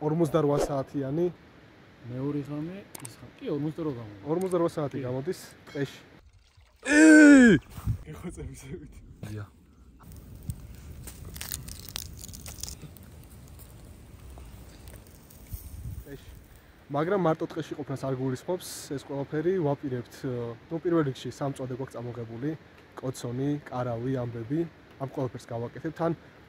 48 საათიანი მეორე ღამე ის ხაკი 48 საათი გამოდის წეში. ეხო წემისებით. ია. წეში. მაგრამ მარტო ტყეში ყოფნას არ გულისხმობს, ეს ყველაფერი ვაპირებთ. ნუ პირველ რიგში სამწოდე გვაქვს ამოღებული, კოცონი, კარავი, ამბები, ამ ყველაფერს გავაკეთებთ. თან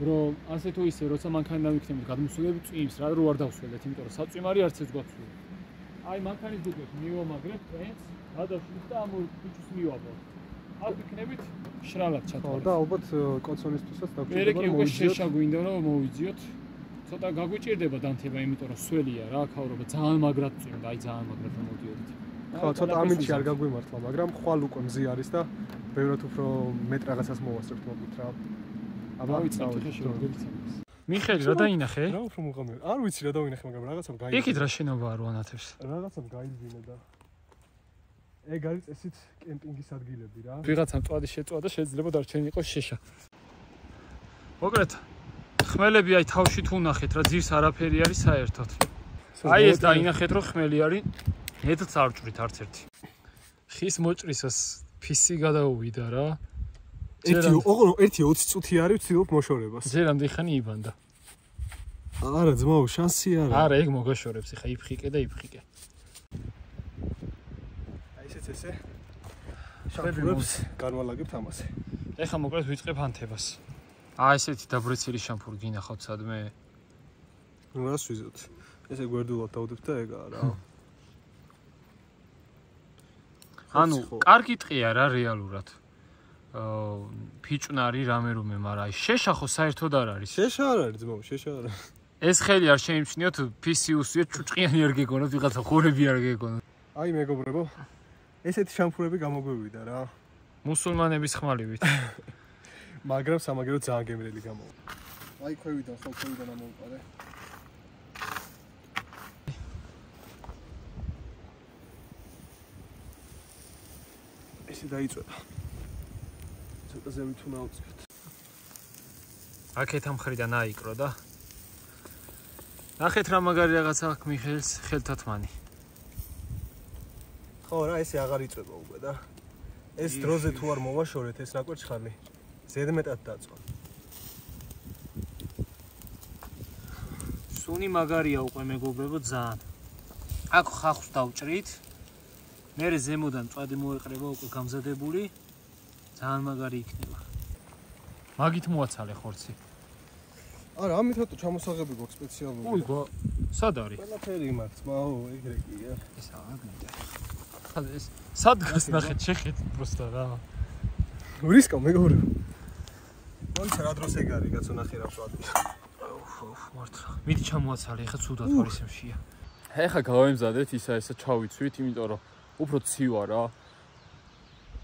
Bro, as it is, Rosamankan and Victim got Muslim teams rather than the team or Satsumari artists got through. I Mankan is good, New Magret, friends, other Shutamu, which is new about. How to connect Shrala Chato, but Cotson is to set up. Very good, Shaguindo, Moviziot, Sotaguchi, the Badante Vimit or Suelia, Raka or Batal Magrat, and I Zan Magrat. How to Amin Sharga Wimart, Magram, Hualuk on Ziarista, Pero to from Metragasas Moster Trap. It's not a good thing. Michael, you are not here. You are not here. You are not here. You are not here. You are not here. You are not here. You ერთი 20 წუთი არის ვცდილობ მოშორებას. ზერამ დიხანი იბანდა. არა ძმაო, შანსი არა. არა, ეგ მოგაშორებს ხა იფხიკე და იფხიკე. აი ესეც ესე. შამპურებს განვალაგებთ ამაზე. ეხლა მოკლედ ვიწყებ ანთებას. აი ესეთი დაბრეცილი შამპური გინახავთ სადმე. ნუ რას ვიზოთ? ესე გვერდულად დავდებთ და ეგაა რა. ანუ კარგი ტყეა რა რეალურად. Pichunari Ramerume Mara. Shesha Hosai Todari. Shesha. Eshelia shames near to PCUs, you three and your gigon, you got a whole beer gigon. I make a bravo. Is it shampoo? I'm over with that. Musulman and Bishamali with my grab some good time game really come on. I quit on some food and I'm over. Is it a as every 2 months. I can't hear the night, brother. I can't remember the attack Michael's health at money. All right, see, I got it over. It's throws it to our mother, sure it is not much honey. Say them at that one. Suni Magaria, when I go with Zan. I have to touch it. Mary Zemud and Fadimur Revoke comes at the bully. ძალიან მაგარი იქნება. Მაგით მოაცალე ხორცი. არა, ამითაც ჩამოსაღები გვაქვს სპეციალურად. უიგო, სად არის? ყველაფერი მაგ ძმაო, ეგრე კიდე. ეს აგნიდა. ეს სად გასნახეთ, შეხეთ просто რა. რისკა მეგობრე. მომცა რა დროს ეგ არის, კაცო ნახე რა ვწვადი. უფ, მართლა. მიდი ჩამოაცალე, ეხა ცუდად არის შემშია. ეხა გავემზადეთ, ისა ჩავიცვით, იმიტომ რომ უფრო ცივა რა.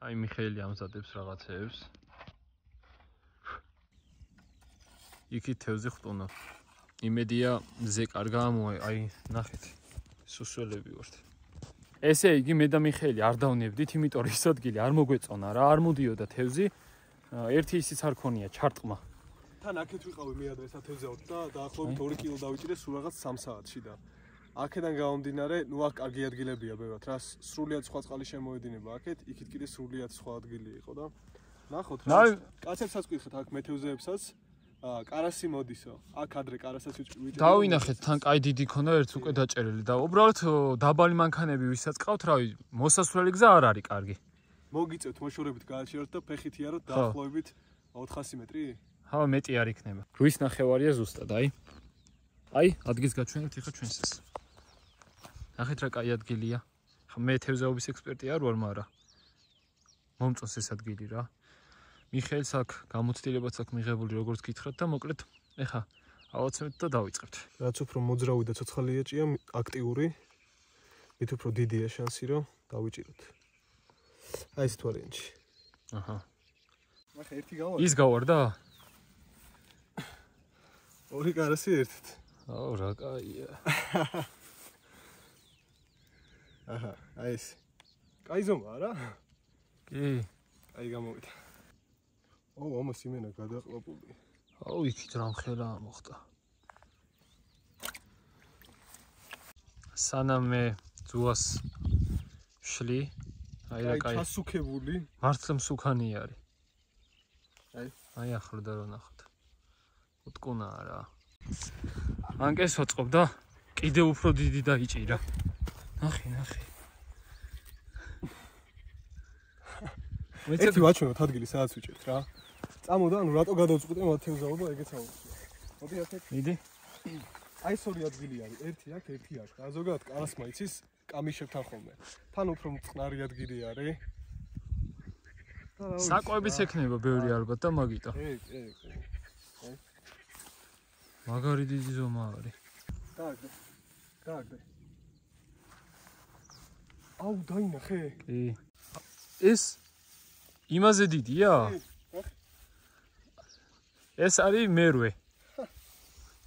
I Michaeli ამზადებს რაღაცეებს. იქით თევზი ხტუნა. Იმედია მზე კარგა მოაი, აი ნახეთ. სუსველები ვართ. ესე იგი მე და მიხეელი არ დავნებდით, იმიტომ რომ ის ადგილი არ მოგვეწონა რა, არ მოდიოდა თევზი. Ერთი ისიც არ ქონია ჩარტყმა. თან აქეთ ვიყავი მე ადრე სათევზაოდ და დაახლოებით 2 კილო დავიჭირე სულ რაღაც 3 საათში და აქედან გამომდინარე, ნუ აქ კარგი ადგილებია ბევრად, რა სრულიად სხვა წყალი შემოედინება აქეთ, იქით კიდე სრულიად სხვა ადგილი იყო და ნახოთ რა. კაცებსაც გითხეთ აქ მეთევზეებსაც, კარასი მოდისო. აქ ადრე კარასაც ვიჭირდა. დავინახეთ, თან კაი დიდი ქონა ერთს უკვე დაჭერილი და უბრალოდ დაბალი მანქანები ვისაც ყავთ, რავი, მოსასვლელი გზა არ არის კარგი. მოგიწევთ მოშორებით გააჩეროთ და ფეხით იაროთ დაახლოებით 400 მეტრი? ჰა, მეტი არ იქნება. რვის ნახევარია ზუსტად, აი. აი, ადგილს გაჩვენებთ ხა ჩვენს ეს. ნახეთ რა კაი ადგილია. ხა მე თევზაობის ექსპერტი არ ვარ, მაგრამ მომწონს ეს ადგილი რა. მიხეილს აქ გამოცდილებაც აქ მიღებული, როგორც გითხრათ და მოკლედ, ეხა ავაცემთ და დავიწყებთ. რაც უფრო მოძრავი და ცოცხალი ეჭია, აქტიური, მით უფრო დიდია შანსი, რომ დავიჭიროთ. აი ეს თვალენში. აჰა. ახლა ერთი გავარდა. ის გავარდა? ორი კარასი ერთით. აუ რა კაია. აჰა, აი ეს. კაი ზომა არა? კი. აი გამოვიდა. აუ, ამას იმენა გადაყლაპული. აუ, იქით რა მხელა მოხდა. სანამ მე ძუას შლი, აი რა კაი. ჩასუქებული. მართლა მსუქანი არის. აი, აი ახლა და რა ნახოთ. ტკუნა არა. ანკეს ოწყობდა, კიდე უფრო დიდი დაიჭირა. ნახე, ნახე. მეცეთ ვაჩვენოთ ადგილი, სადაც ვიჭერთ რა. წამოდა, ანუ რატო გადავწყვიტე მათევზაობა, ეგეც ამბობ. მოდი აქეთ. მიდი. აი სორი ადგილი არის, ერთი აქ, ერთი აქ. და ზოგადად კალასმა იცის, კამიშებთან ხოლმე. თან უფრო მწყნარი ადგილი არის. საკვებიც ექნება ბევრი ალბათ და მაგიტა. მაგარი დიდი ზომა არის. დააგდე. დააგდე. აუ, დაინახე. კი. ეს იმაზე დიდია? ეს არის მერვე.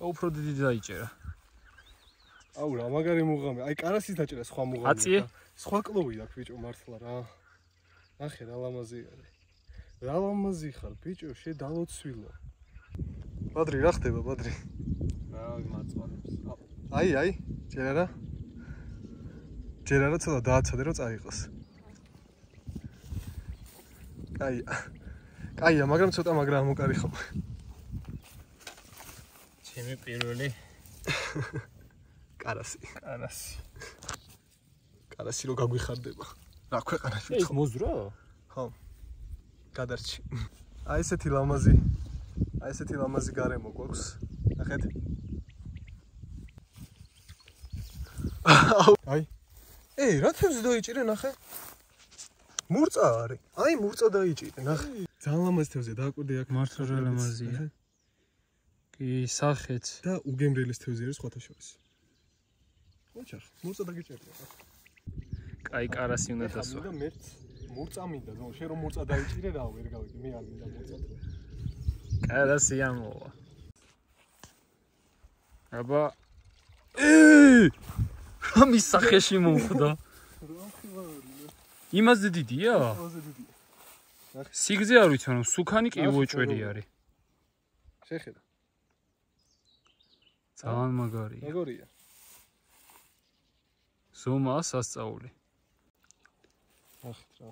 უფრო დიდი დაიჭერა. აუ, რა მაგარი მუღამი. აი, კარასის დაჭერა სხვა მუღამი. აწიე? სხვა კლოვი აქვს ბიჭო მართლა რა. ნახე რა ლამაზი არის. რა ლამაზი ხარ ბიჭო, შედალოცვილო. ბადრი რა ხდება ბადრი? აი მაწყარებს. აი, ჯერარა. ჯერარა ცოტა დააცადე რომ წაიყოს. კაია. კაია, მაგრამ ცოტა მაგრა მოკარი ხომ. ჩემი პირველი კარასი. კარასი. კარასი რო გაგვიხარდება. რა ქვეყანაში ვიყავ? მოზრა? ხო. გადარჩი. აი ესეთი ლამაზი აი ესეთი ლამაზი გარემო გვაქვს. ნახეთ. აი. ეი, რა თევზი დაიჭირე, ნახე. მურწა არის. აი, მურწა დაიჭირე, ნახე. ძალიან ლამაზი თევზია, დააკვირდე აქ. მართლა რა ლამაზია. კი, სახეც. და უგემრიელის თევზი არის სხვათა შორის. ოჩარ, მურწა დაგიჭერია. კაი, კარასი უნდა დასვა. და მე მურწა მინდა, შენ რომ მურწა დაიჭირე რა, ვერ გავიგე, მე არ მინდა მურწა. კარასი ამოვა. აბა. ეი! რა მისახეში მომხდა? იმაზე დიდია? იმაზე დიდია. სიგზე არ ვიცი, ანუ სუქანი კი ვოჭველი არის. შეხედა. ძალიან მაგარია. როგორია? ზომა სასწაული. ახლა.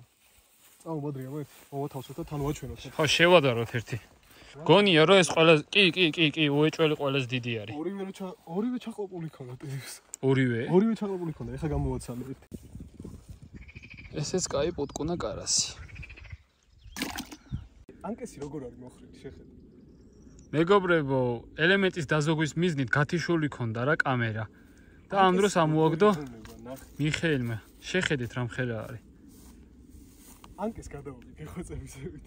აუ, ბადრია, ვეთ. ოთავსოთ და თან ვაჩვენოთ. ხო, შევადაროთ ერთი. გონია რომ ეს ყველა კი უეჭველი ყველაზე დიდი არის. ორივე ჩაყლაპული ქონდა ტივს. ორივე? ორივე ჩაყლაპული ქონდა, ეხა გამოვაცანე ერთი. ესეც კაი პუტკუნა კარასი. ანკესი როგორ არის მოხრილი შეხედე. მეგობრებო, ელემენტის დაზოგვის მიზნით გათიშული ქონდა რა კამერა. და ამ დროს ამოაგდო მიხეილმა. შეხედეთ რა მხელა არის. ანკეს გადავდი გეხვეწებისებით.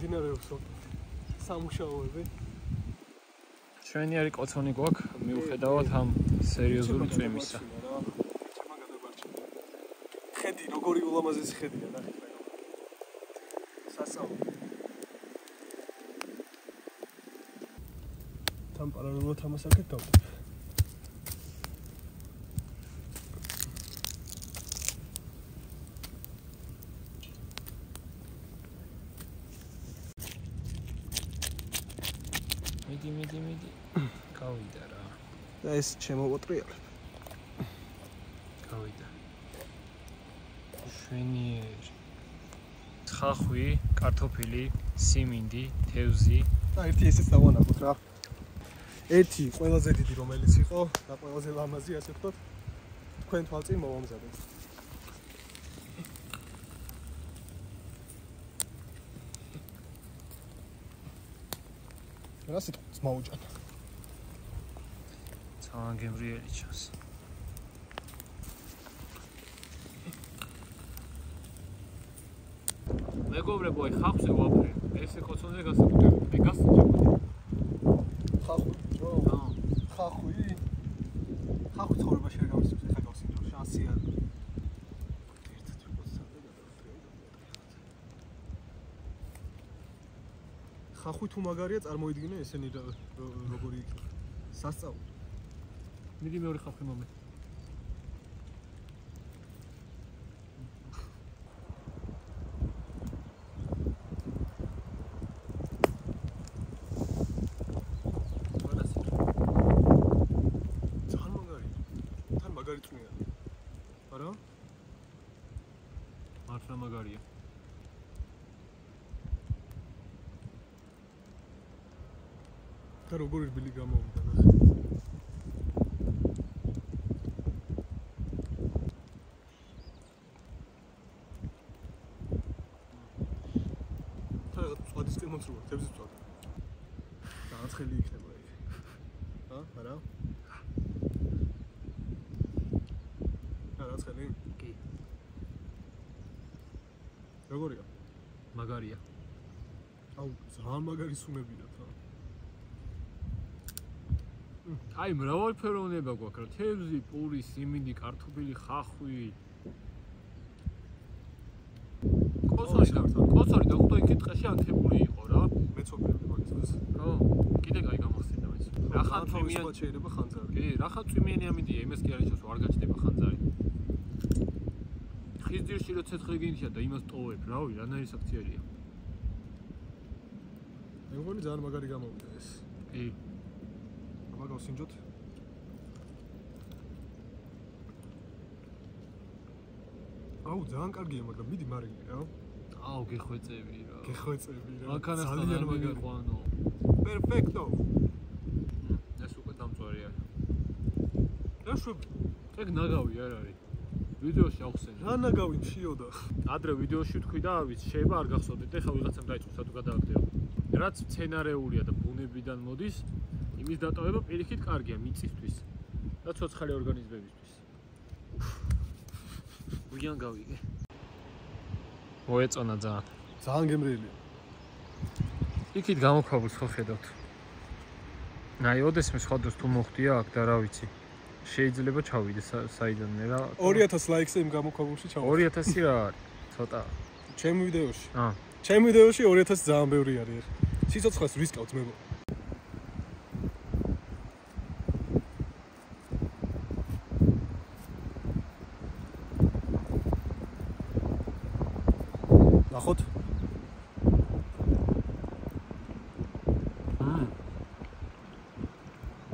მიმდინარე უბრალოდ სამუშაოები. Ჩვენი არი კოცონი გვაქვს მიუხედავად ამ სერიოზული წვიმისა. ჩემა გადაბარჩენია. ხედი როგორი ულამაზესი ხედია ნახე. სასაუბრო. თან პარალელურად ამასაკეთ დავდებ. მიდი. გავიდა რა. და ეს შემოვატრიალებ. გავიდა. შენი ხახვი, კარტოფილი, სიმინდი, თევზი. და ერთი ესეც დავანახოთ რა. ერთი ყველაზე დიდი რომელიც იყო და ყველაზე ლამაზი ასე ვთქვათ. თქვენ თვალწინ მოვამზადეთ. რა სიტყვას მოუჭან? ძალიან გემრიელი ჩანს. მეგობრებო, აი ხახვზე ვაფრე. ესე კოცონზე გასაკუთრებით. მე გასაჭიროა. ხახვი. ხახვი ცხოვრება შეიძლება გავისწროს, ეხა გავსინჯო. შანსი არის. ხახვი თუ მაგარია წარმოიდგინე ესენი როგორი იქნება. სასწაული. მიდი მეორე ხახვი მომე. ძალიან მაგარია. თან მაგარი წვიმია. არა? მართლა მაგარია. და როგორ რბილი გამოვიდა ნახე. და რაღაც სხვადასხვა მომწვევა, თევზი წვადა. დააცხელი იქნება ეგ. არა? დააცხელი? კი. როგორია? მაგარია. აუ, ძალიან მაგარი სუნებია რა. აი მრავალფეროვნება გვაქვს რა. თევზი, პური, სიმინდი, კარტოფილი, ხახვი. კოცარი დაგვდო იქ ტყეში ანთებული იყო რა. მეცობრები მაგას. ხო, კიდე კაი გამახსენდა მეც. რახან წვიმიანი შეიძლება ხანძარი. კი, რახან წვიმიანი ამინდია, იმას კი არანაირად არ გაჩნდება ხანძარი. ხიზდირში რო ცეცხლი გინჩა და იმას ტოვებ, რავი, რანაირი საქციელია. მე მგონი ძალიან მაგარი გამოვიდა ეს. კი. გავსინჯოთ. აუ, ძალიან კარგია, მაგრამ მიდი მარე რა. აუ, გეხვეწები რა. გეხვეწები რა. ძალიან მაგარი ყვანო. პერფექტო. ეს უკვე დამწვარია. რა შვები? ეგ ნაგავი არ არის. ვიდეოში ახსენე. რა ნაგავი შიოდა. ადრე ვიდეოში თქვი და არ ვიცი, შეიძლება არ გახსოვდით, ეხლა ვიღაცამ დაიწყო თუ გადააგდეო. რაც სცენარეულია და ბუნებიდან მოდის. იმის დატოვება პირიქით კარგია მიწისთვის და ცოცხალი ორგანიზმებისთვის. უიან გავიგე. მოეწონა ძალიან. ძალიან გემრიელია. იქით გამოქვაბულს ხო ხედავთ. აი, ოდესმე სხვადასხვა თუ მოხდია აქ და რა ვიცი. შეიძლება ჩავიდე საიდანე რა. 2000 ლაიქზე იმ გამოქვაბულში ჩავიდე. 2000 რა არის? ცოტა. ჩემ ვიდეოში. ჩემ ვიდეოში 2000 ძალიან ბევრი არის ახლა. სიცოცხლეს რისკავთ მე. ნახოთ.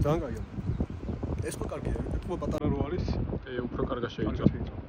ძალიან კარგია. ეს უკვე კარგია, უფრო პატარა რო არის, უფრო კარგად შეიძლება.